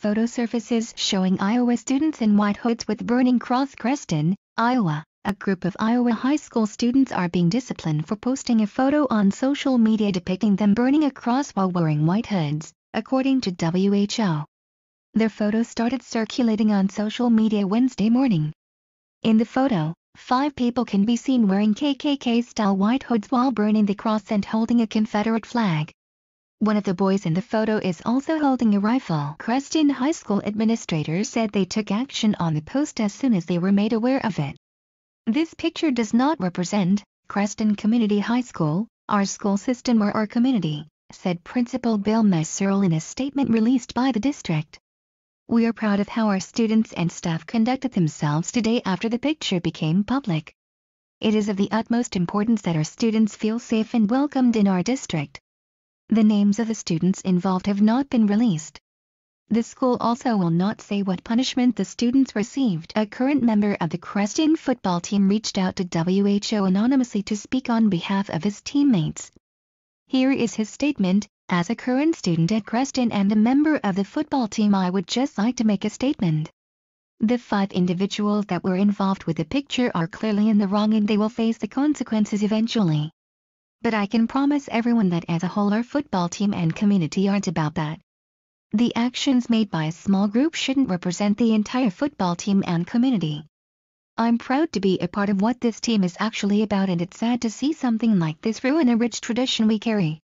Photo surfaces showing Iowa students in white hoods with burning cross. Creston, Iowa. A group of Iowa high school students are being disciplined for posting a photo on social media depicting them burning a cross while wearing white hoods, according to WHO. Their photo started circulating on social media Wednesday morning. In the photo, 5 people can be seen wearing KKK-style white hoods while burning the cross and holding a Confederate flag. One of the boys in the photo is also holding a rifle. Creston High School administrators said they took action on the post as soon as they were made aware of it. "This picture does not represent Creston Community High School, our school system or our community," said Principal Bill Messerole in a statement released by the district. "We are proud of how our students and staff conducted themselves today after the picture became public. It is of the utmost importance that our students feel safe and welcomed in our district." The names of the students involved have not been released. The school also will not say what punishment the students received. A current member of the Creston football team reached out to WHO anonymously to speak on behalf of his teammates. Here is his statement. "As a current student at Creston and a member of the football team, I would just like to make a statement. The 5 individuals that were involved with the picture are clearly in the wrong and they will face the consequences eventually. But I can promise everyone that as a whole our football team and community aren't about that. The actions made by a small group shouldn't represent the entire football team and community. I'm proud to be a part of what this team is actually about, and it's sad to see something like this ruin a rich tradition we carry."